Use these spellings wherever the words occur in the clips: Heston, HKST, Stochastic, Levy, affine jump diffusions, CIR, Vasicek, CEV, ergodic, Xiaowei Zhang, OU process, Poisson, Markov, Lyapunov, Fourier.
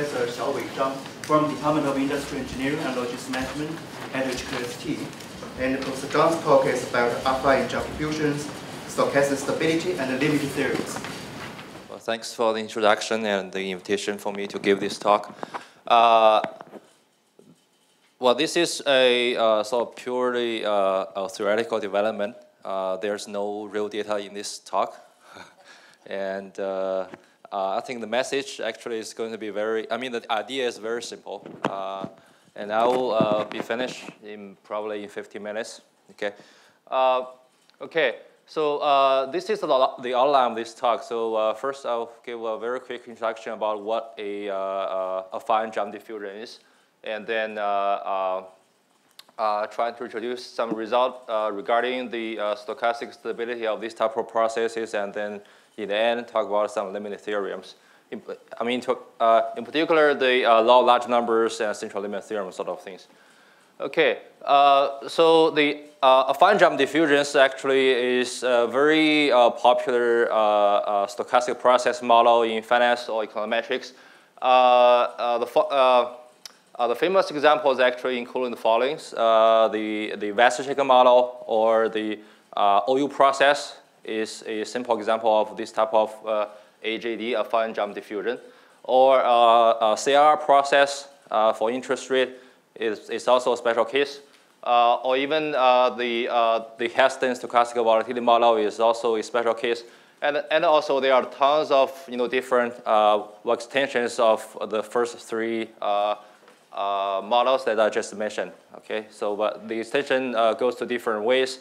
Professor Xiaowei Zhang from Department of Industrial Engineering and Logistics Management at HKST. And Professor Zhang's talk is about affine jump diffusions, stochastic stability, and limit theories. Well, thanks for the introduction and the invitation for me to give this talk. Well, this is a sort of purely a theoretical development. There's no real data in this talk. And I think the message actually is going to be very, the idea is very simple. And I will be finished in probably 15 minutes, okay? Okay, so this is the outline of this talk. So first I'll give a very quick introduction about what a affine jump diffusion is, and then trying to introduce some result regarding the stochastic stability of these type of processes, and then in the end, talk about some limit theorems. In particular, the law of large numbers and central limit theorem sort of things. Okay, so the affine jump diffusions actually is a very popular stochastic process model in finance or econometrics. The famous examples actually include the following: the Vasicek model or the OU process is a simple example of this type of AJD, affine jump diffusion. Or a CIR process for interest rate is also a special case. Or even the Heston stochastic volatility model is also a special case. And also there are tons of different extensions of the first three models that I just mentioned. Okay, so but the extension goes to different ways.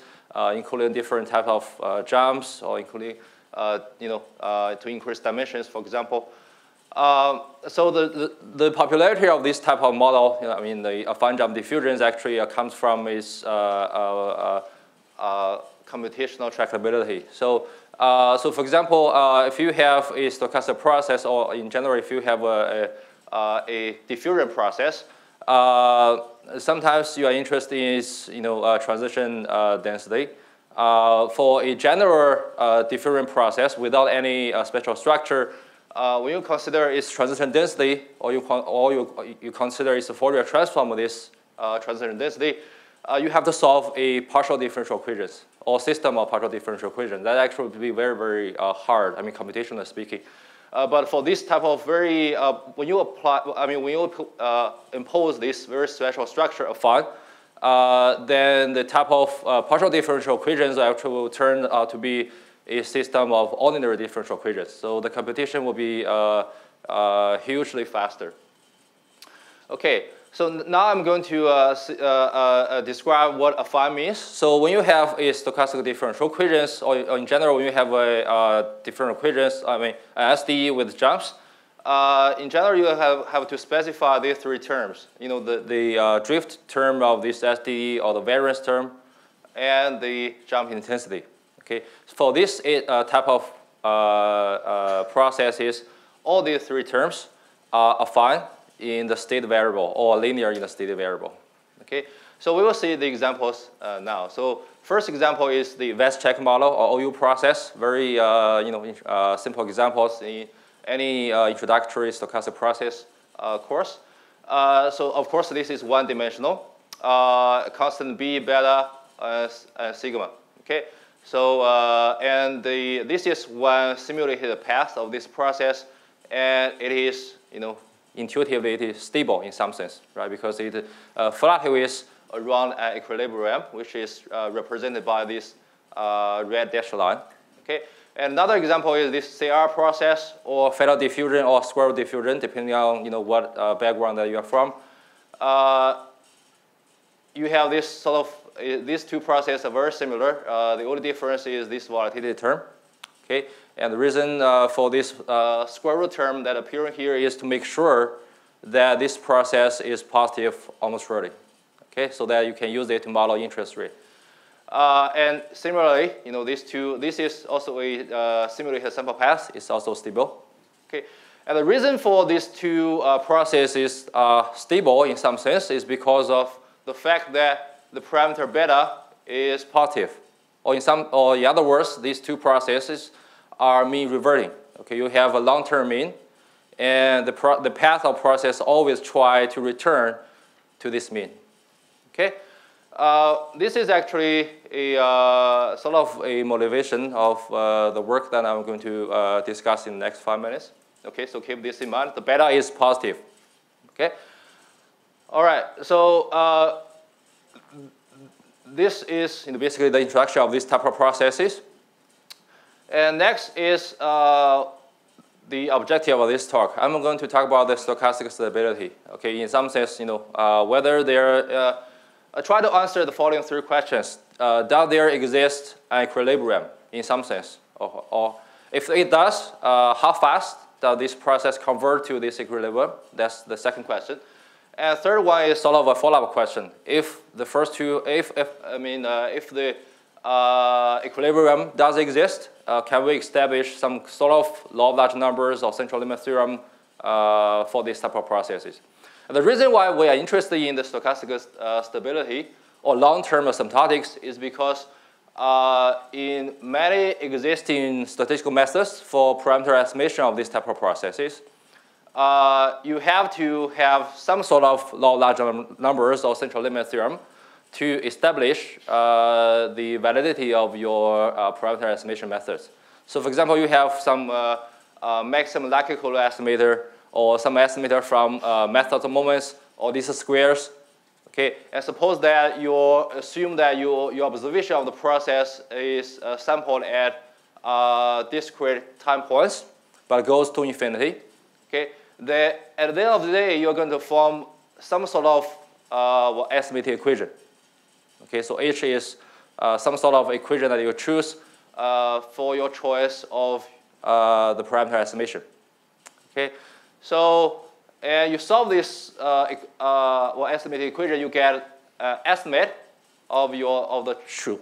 Including different types of jumps, or including to increase dimensions, for example. So the popularity of this type of model, the affine jump diffusions actually comes from its computational tractability. So, so for example, if you have a stochastic process, or in general, if you have a diffusion process. Sometimes you are interested in transition density. For a general diffusion process without any special structure, when you consider its transition density, or you consider its Fourier transform of this transition density, you have to solve a partial differential equations or system of partial differential equations. That actually would be very, very hard. Computationally speaking. But for this type of very, when you impose this very special structure of affine, then the type of partial differential equations actually will turn out to be a system of ordinary differential equations. So the computation will be hugely faster. Okay, so now I'm going to describe what affine means. So when you have a stochastic differential equations, or in general when you have a differential equations, an SDE with jumps, in general you have to specify these three terms. The drift term of this SDE, or the variance term, and the jump intensity. Okay, for this type of processes, all these three terms are affine in the state variable, or linear in the state variable. Okay, so we will see the examples now. So first example is the Vasicek model or OU process. Very simple examples in any introductory stochastic process course. So of course this is one-dimensional, constant b, beta, and sigma. Okay, so this is one simulated path of this process, and it is intuitively it is stable in some sense, right? Because it fluctuates around an equilibrium, which is represented by this red dashed line. Okay. And another example is this CIR process, or fetal diffusion, or squirrel diffusion, depending on what background that you are from. You have this sort of these two processes are very similar. The only difference is this volatility term. Okay. And the reason for this square root term that appearing here is to make sure that this process is positive almost really, okay, so that you can use it to model interest rate. And similarly, these two, this is also a simulated sample path. It's also stable, okay. And the reason for these two processes are stable in some sense is because of the fact that the parameter beta is positive, or in other words, these two processes are mean reverting. Okay, you have a long-term mean, and the path of process always try to return to this mean. Okay, this is actually a sort of a motivation of the work that I'm going to discuss in the next 5 minutes. Okay, so keep this in mind. The beta is positive. Okay. All right. So this is basically the introduction of this type of processes. And next is the objective of this talk. I'm going to talk about the stochastic stability. Okay, in some sense, whether there. I try to answer the following three questions. Does there exist an equilibrium in some sense? Or if it does, how fast does this process convert to this equilibrium? That's the second question. And third one is sort of a follow-up question. If the first two, if the equilibrium does exist, can we establish some sort of law of large numbers or central limit theorem for this type of processes? The reason why we are interested in the stochastic stability or long-term asymptotics is because in many existing statistical methods for parameter estimation of this type of processes, you have to have some sort of law of large numbers or central limit theorem to establish the validity of your parameter estimation methods. So for example, you have some maximum likelihood estimator or some estimator from methods of moments, or these are squares, okay? And suppose that you assume that your observation of the process is sampled at discrete time points, but goes to infinity, okay? Then at the end of the day, you're going to form some sort of estimated equation, okay? So H is some sort of equation that you choose for your choice of the parameter estimation, okay? So, and you solve this estimated equation, you get an estimate of the true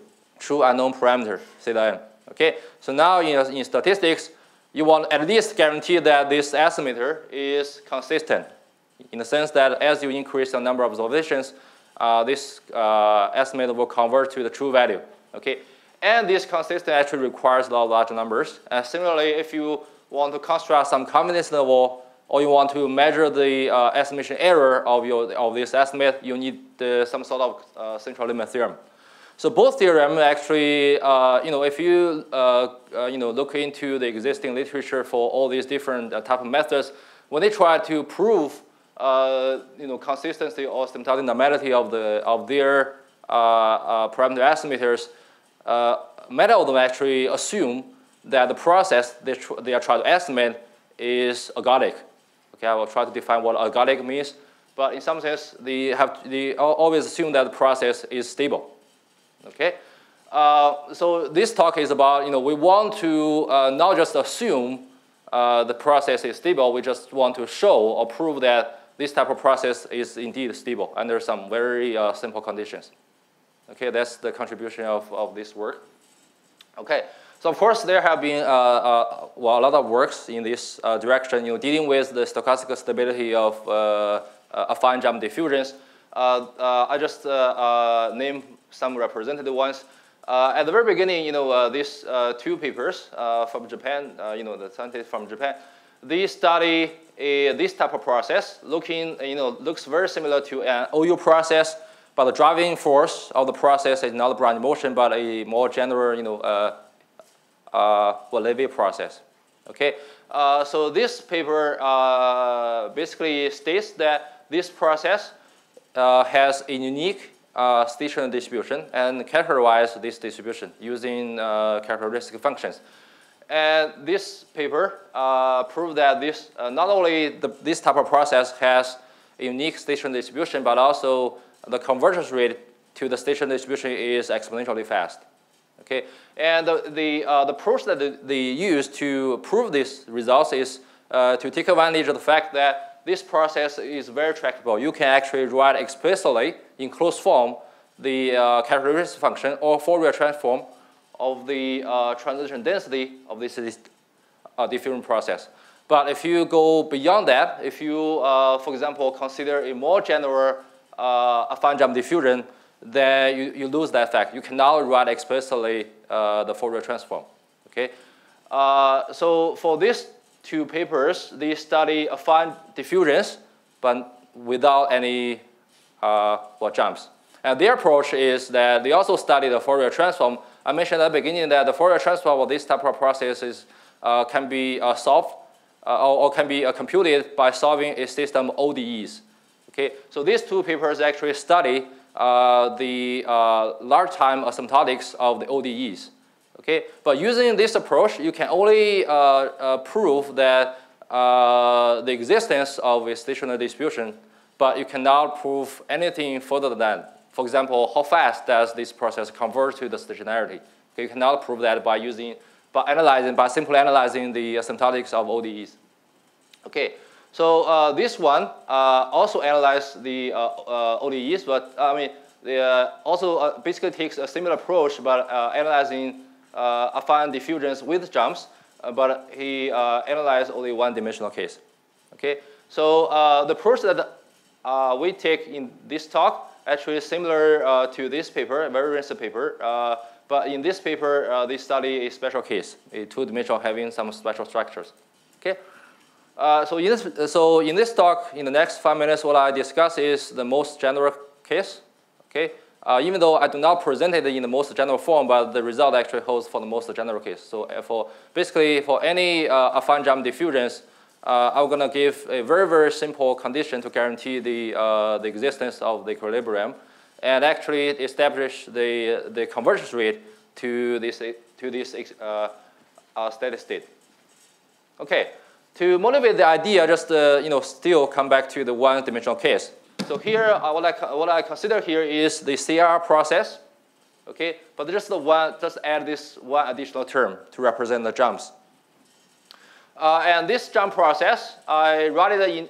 unknown parameter, CM. Okay. So now in statistics, you want at least guarantee that this estimator is consistent, in the sense that as you increase the number of observations, this estimate will convert to the true value. Okay. And this consistent actually requires a lot of large numbers. And similarly, if you want to construct some confidence level, or you want to measure the estimation error of this estimate, you need some sort of central limit theorem. So both theorem actually, if you look into the existing literature for all these different type of methods, when they try to prove consistency or asymptotic normality of their parameter estimators, many of them actually assume that the process they are trying to estimate is ergodic. Okay, I will try to define what ergodic means, but in some sense, they always assume that the process is stable. Okay, so this talk is about we want to not just assume the process is stable. We just want to show or prove that this type of process is indeed stable under some very simple conditions. Okay, that's the contribution of this work. Okay. So of course, there have been a lot of works in this direction, dealing with the stochastic stability of affine jump diffusions. I just named some representative ones. At the very beginning, these two papers from Japan, the scientists from Japan, they study this type of process, looks very similar to an OU process, but the driving force of the process is not a branch motion, but a more general, Levy process. Okay, so this paper basically states that this process has a unique stationary distribution and characterize this distribution using characteristic functions. And this paper proved that this not only this type of process has a unique stationary distribution, but also the convergence rate to the stationary distribution is exponentially fast. Okay, and the approach that they use to prove these results is to take advantage of the fact that this process is very tractable. You can actually write explicitly in closed form the characteristic function or Fourier transform of the transition density of this diffusion process. But if you go beyond that, if you, for example, consider a more general affine jump diffusion, then you lose that fact. You cannot write explicitly the Fourier transform, okay? So for these two papers. They study affine diffusions, but without any jumps. And their approach is that they also study the Fourier transform. I mentioned at the beginning that the Fourier transform of this type of process is, can be solved or can be computed by solving a system ODEs. Okay, so these two papers actually study the large time asymptotics of the ODEs. Okay, but using this approach, you can only prove that the existence of a stationary distribution, but you cannot prove anything further than that. For example, how fast does this process converge to the stationarity? Okay, you cannot prove that by using, by simply analyzing the asymptotics of ODEs. Okay, so this one also analyzes the ODEs, but also basically takes a similar approach, but analyzing affine diffusions with jumps, but he analyzed only one-dimensional case. Okay, so the approach that we take in this talk actually is similar to this paper, a very recent paper. But in this paper, they study a special case, a two-dimensional having some special structures. Okay, so in this talk, in the next 5 minutes, what I discuss is the most general case. Okay. Even though I do not present it in the most general form, but the result actually holds for the most general case. So for any affine jump diffusions, I'm going to give a very simple condition to guarantee the existence of the equilibrium, and actually establish the convergence rate to this steady state. Okay. To motivate the idea, just still come back to the one-dimensional case. So here, what I consider here is the CIR process, okay? But just add this one additional term to represent the jumps. And this jump process, I write it in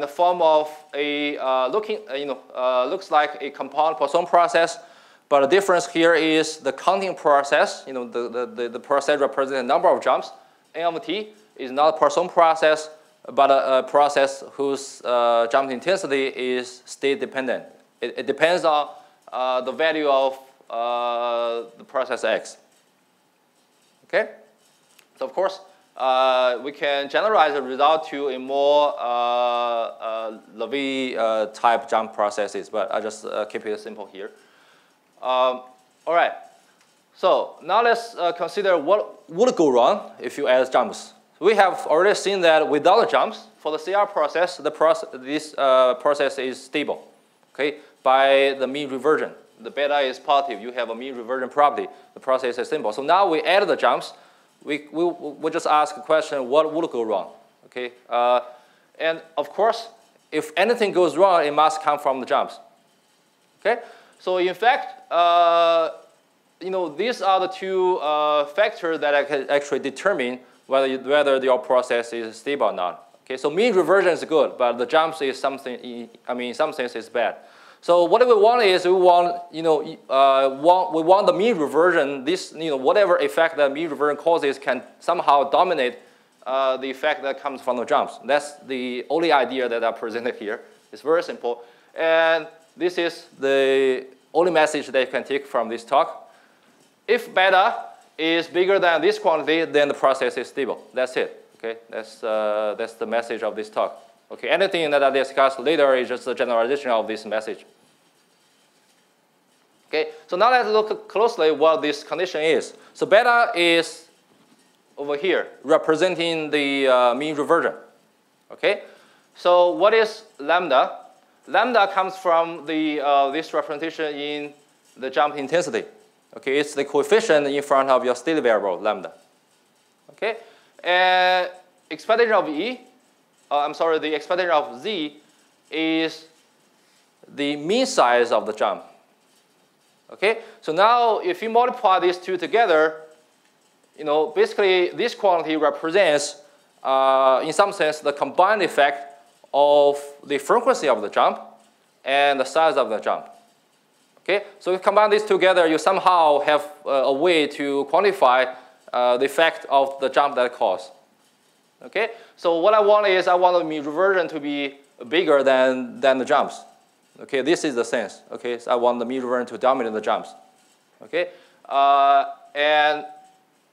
the form of a looks like a compound Poisson process, but the difference here is the counting process. The process represents the number of jumps. N of t is not a Poisson process, but a process whose jump intensity is state dependent. It depends on the value of the process x. Okay, so of course we can generalize the result to a more Levy type jump processes, but I just keep it simple here. All right, so now let's consider what would go wrong if you add jumps. We have already seen that without jumps, for the CIR process, this process is stable, okay, by the mean reversion. The beta is positive. You have a mean reversion property. The process is simple. So now we add the jumps. We just ask a question, what would go wrong? Okay, and of course, if anything goes wrong, it must come from the jumps. Okay, so in fact, these are the two factors that I can actually determine whether your process is stable or not. Okay, so mean reversion is good, but the jumps is something. In some sense, is bad. So what we want is we want the mean reversion. Whatever effect that mean reversion causes can somehow dominate the effect that comes from the jumps. That's the only idea that I presented here. It's very simple, and this is the only message that you can take from this talk. If beta is bigger than this quantity, then the process is stable. That's it. Okay, that's the message of this talk. Okay, anything that I discuss later is just a generalization of this message. Okay, so now let's look closely what this condition is. So beta is over here, representing the mean reversion. Okay, so what is lambda? Lambda comes from the this representation in the jump intensity. Okay, it's the coefficient in front of your state variable, lambda. Okay, and expectation of the expectation of z is the mean size of the jump. Okay, so now if you multiply these two together, basically this quantity represents, in some sense, the combined effect of the frequency of the jump and the size of the jump. Okay, so you combine these together, you somehow have a way to quantify the effect of the jump that caused. Okay, so what I want is I want the mean reversion to be bigger than the jumps. Okay, this is the sense. Okay, so I want the mean reversion to dominate the jumps. Okay, and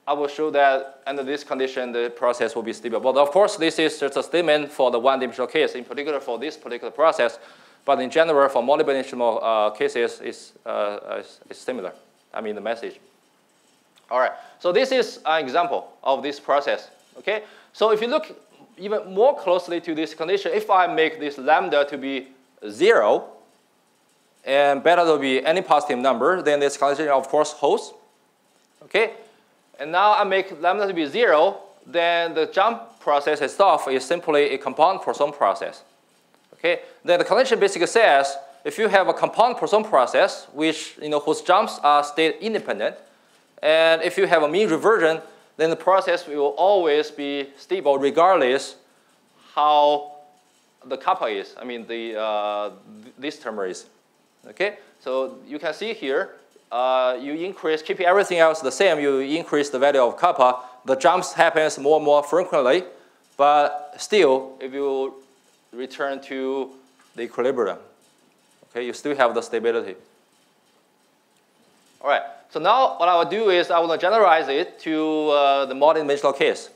I will show that under this condition, the process will be stable. But of course, this is just a statement for the one-dimensional case, in particular for this particular process. But in general, for multidimensional cases, it's similar. I mean, the message. All right. So this is an example of this process. Okay. So if you look even more closely to this condition, if I make this lambda to be 0, and beta to be any positive number, then this condition, of course, holds. Okay. And now I make lambda to be 0, then the jump process itself is simply a compound Poisson process. Okay. Then the condition basically says if you have a compound Poisson process, which whose jumps are state independent, and if you have a mean reversion, then the process will always be stable regardless how the kappa is. I mean this term is. Okay. So you can see here. You increase, keeping everything else the same, you increase the value of kappa. The jumps happens more and more frequently, but still, if you return to the equilibrium, okay, you still have the stability. All right, so now what I will do is I will generalize it to the multi-dimensional case.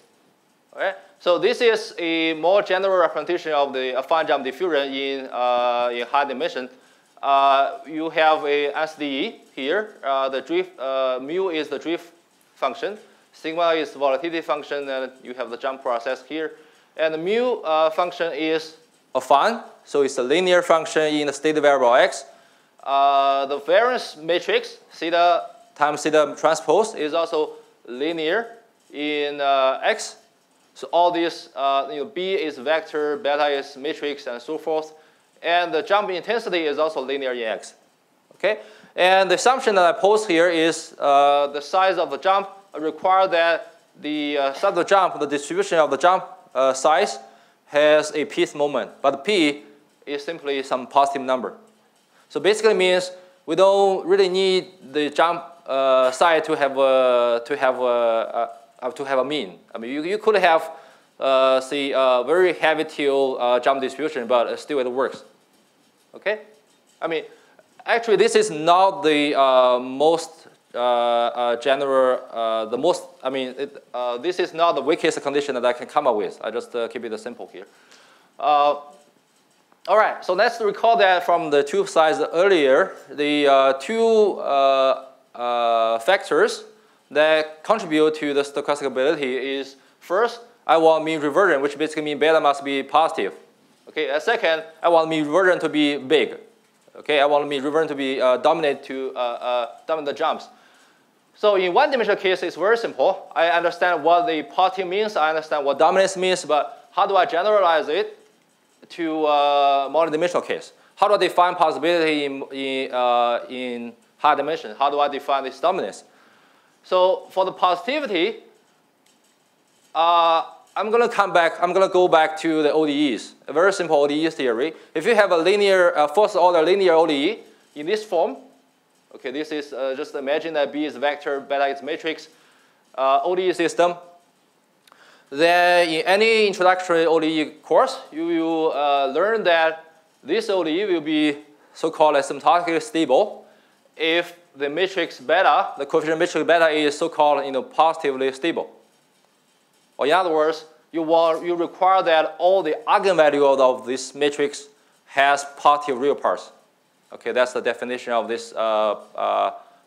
All right, so this is a more general representation of the affine jump diffusion in high dimension. You have a SDE here. The drift mu is the drift function, sigma is the volatility function, and you have the jump process here. And the mu function is affine, so it's a linear function in the state variable x. The variance matrix theta times theta transpose is also linear in x. So all this, b is vector, beta is matrix, and so forth. And the jump intensity is also linear in x. Okay? And the assumption that I pose here is the size of the jump requires that the size of the jump, the distribution of the jump size has a pth moment, but p is simply some positive number. So basically means we don't really need the jump size to have a mean. I mean, you could have say very heavy tail jump distribution, but still it works. Okay, I mean, actually, this is not the most general, this is not the weakest condition that I can come up with. I just keep it simple here. All right, so let's recall that from the two slides earlier, the two factors that contribute to the stochastic ability is first, I want mean reversion, which basically means beta must be positive. Okay, and second, I want mean reversion to be big. Okay, I want mean reversion to be dominant the jumps. So in one-dimensional case, it's very simple. I understand what the positive means. I understand what dominance means. But how do I generalize it to a multi-dimensional case? How do I define possibility in high dimension? How do I define this dominance? So for the positivity, I'm going to go back to the ODEs, a very simple ODE theory. If you have a linear, first-order linear ODE in this form, okay, this is just imagine that B is vector, beta is matrix, ODE system. Then in any introductory ODE course, you will learn that this ODE will be so-called asymptotically stable if the matrix beta, the coefficient matrix beta, is so-called positively stable. Or in other words, you require that all the eigenvalues of this matrix has positive real parts. Okay, that's the definition of this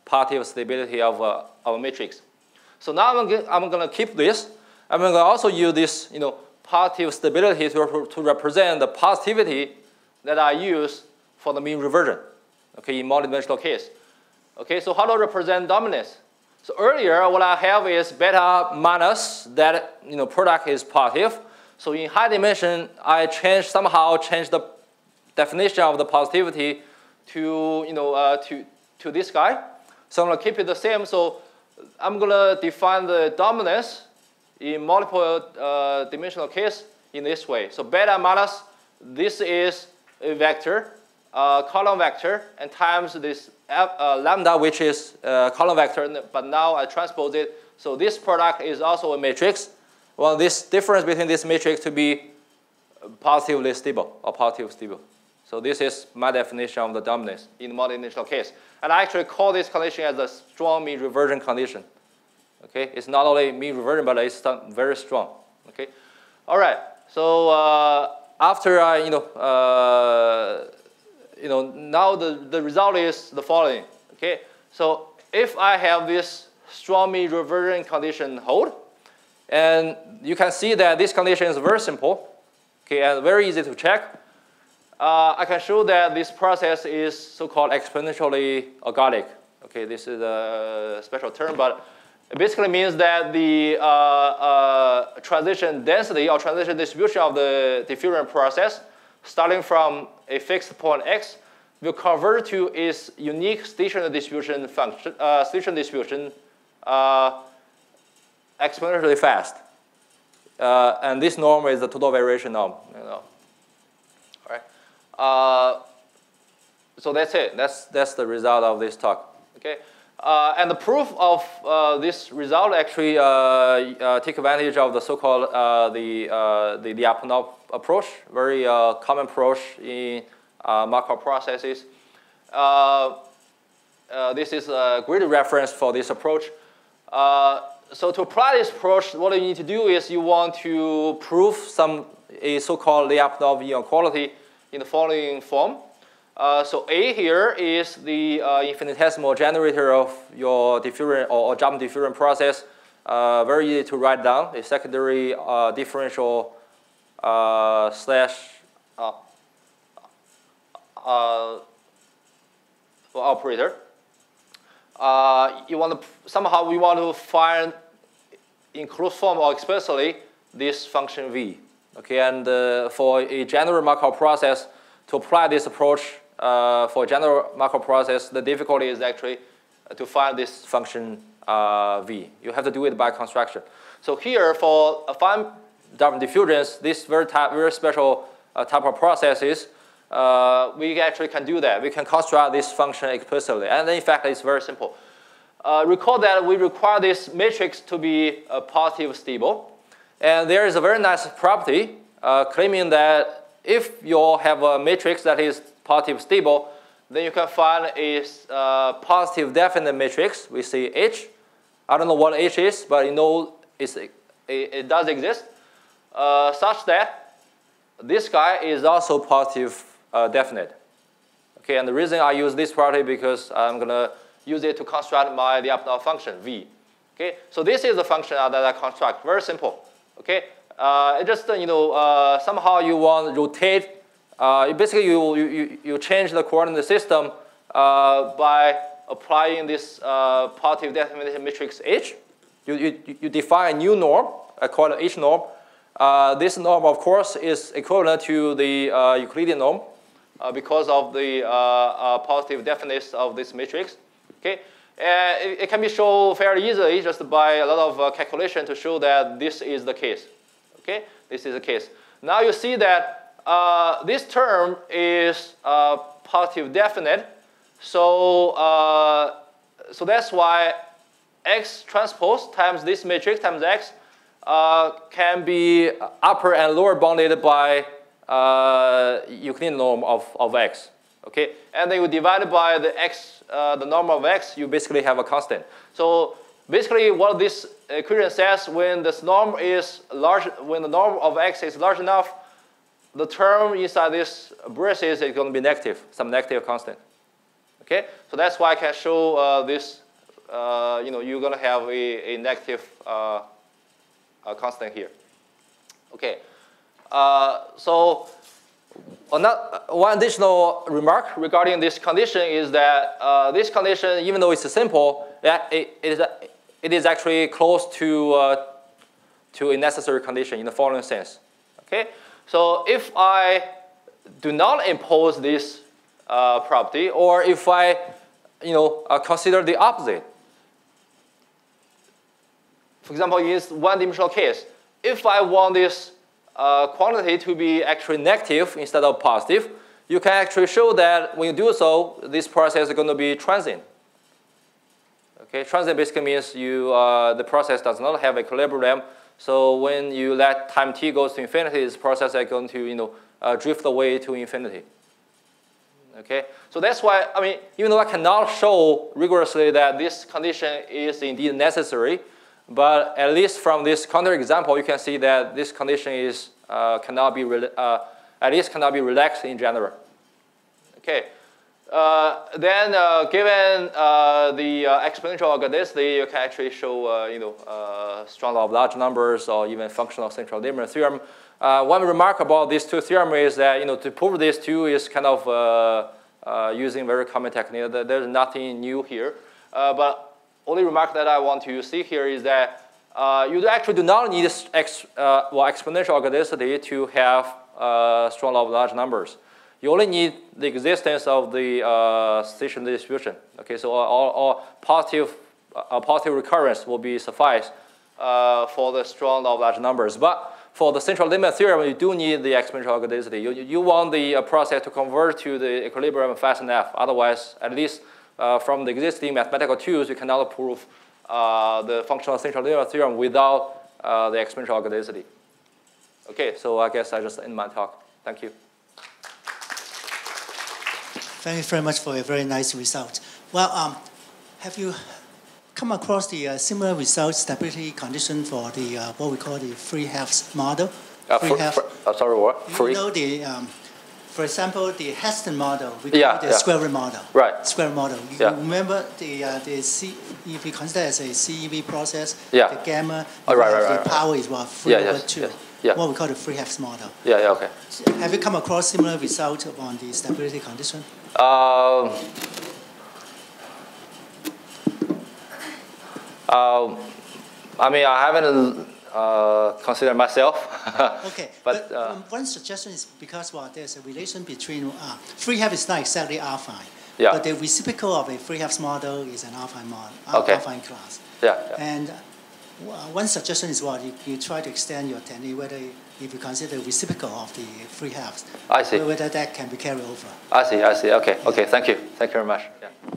positive stability of a matrix. So now I'm going to keep this. I'm going to also use this positive stability to represent the positivity that I use for the mean reversion. Okay, in multidimensional case. Okay, so how do I represent dominance? So earlier, what I have is beta minus that product is positive. So in high dimension, I somehow change the definition of the positivity to to this guy. So I'm gonna keep it the same. So I'm gonna define the dominance in multiple dimensional case in this way. So beta minus this is a vector, column vector, and times this lambda, which is column vector, but now I transpose it. So this product is also a matrix. Well, this difference between this matrix to be positively stable or positive stable. So this is my definition of the dominance in the multidimensional case. And I actually call this condition as a strong mean reversion condition. Okay, it's not only mean reversion, but it's very strong. Okay, all right. So after I, now the result is the following. Okay, so if I have this strong mean reversion condition hold, and you can see that this condition is very simple, okay, and very easy to check. I can show that this process is so-called exponentially ergodic. Okay, this is a special term, but it basically means that the transition density or transition distribution of the diffusion process, starting from a fixed point x, will convert to its unique stationary distribution function, exponentially fast. And this norm is the total variation norm. So that's it. That's the result of this talk. Okay, and the proof of this result actually take advantage of the so-called the Lyapunov approach, very common approach in Markov processes. This is a great reference for this approach. So to apply this approach, what you need to do is you want to prove a so-called Lyapunov inequality in the following form. So A here is the infinitesimal generator of your diffusion or jump diffusion process. Very easy to write down. A secondary differential slash operator. You want to somehow we want to find in closed form or explicitly this function v. Okay, and for a general Markov process, to apply this approach for a general Markov process, the difficulty is actually to find this function v. You have to do it by construction. So here, for affine jump diffusions, this very special type of processes, we actually can do that. We can construct this function explicitly, and in fact, it's very simple. Recall that we require this matrix to be positive stable. And there is a very nice property claiming that if you have a matrix that is positive stable, then you can find a positive definite matrix. We say H. I don't know what H is, but you know it does exist, such that this guy is also positive definite. Okay, and the reason I use this property because I'm gonna use it to construct my Lyapunov function v. Okay, so this is the function that I construct. Very simple. Okay, just somehow you want to rotate. Basically, you change the coordinate system by applying this positive definite matrix H. You define a new norm, I call it H norm. This norm, of course, is equivalent to the Euclidean norm because of the positive definiteness of this matrix. Okay. It can be shown fairly easily just by a lot of calculation to show that this is the case. Okay, this is the case. Now you see that this term is positive definite, so so that's why X transpose times this matrix times X can be upper and lower bounded by Euclidean norm of X. Okay, and then you divide it by the x, the norm of x. You basically have a constant. So basically, what this equation says, when this norm is large, when the norm of x is large enough, the term inside this braces is going to be negative, some negative constant. Okay, so that's why I can show this. You're going to have a negative constant here. Okay, so. One additional remark regarding this condition is that this condition, even though it's simple, that it is actually close to a necessary condition in the following sense. Okay, so if I do not impose this property, or if I, consider the opposite. For example, in this one-dimensional case, if I want this quantity to be actually negative instead of positive, you can actually show that when you do so, this process is going to be transient. Okay, transient basically means the process does not have equilibrium. So when you let time t goes to infinity, this process is going to drift away to infinity. Okay, so that's why even though I cannot show rigorously that this condition is indeed necessary, But at least from this counterexample, you can see that this condition is at least cannot be relaxed in general. Okay. Then, given the exponential organicity, you can actually show strong law of large numbers or even functional central limit theorem. One remark about these two theorems is that to prove these two is kind of using very common technique. There's nothing new here, but only remark that I want to see here is that you actually do not need exponential organicity to have strong law of large numbers. You only need the existence of the stationary distribution. Okay, so a positive recurrence will be suffice for the strong law of large numbers. But for the central limit theorem, you do need the exponential organicity. You want the process to converge to the equilibrium fast enough. Otherwise, at least from the existing mathematical tools, you cannot prove the functional central limit theorem without the exponential organicity. Okay, so I guess I just end my talk. Thank you. Thank you very much for a very nice result. Well, have you come across the similar result stability condition for the what we call the free halves model? Sorry, what? Free? You know the, for example, the Heston model. We call it the square root model. Right. Square model. You remember if you consider as a CEV process, the gamma, the power is what free over two. Yeah. What we call the free halves model. Yeah, yeah, okay. Have you come across similar results on the stability condition? I mean, I haven't considered myself. Okay, but one suggestion is because there's a relation between free halves is not exactly affine. Yeah. But the reciprocal of a free halves model is an affine model, affine class. Yeah. And one suggestion is you try to extend your technique, if you consider the reciprocal of the free halves. I see. Whether that can be carried over. I see, okay, thank you very much. Yeah.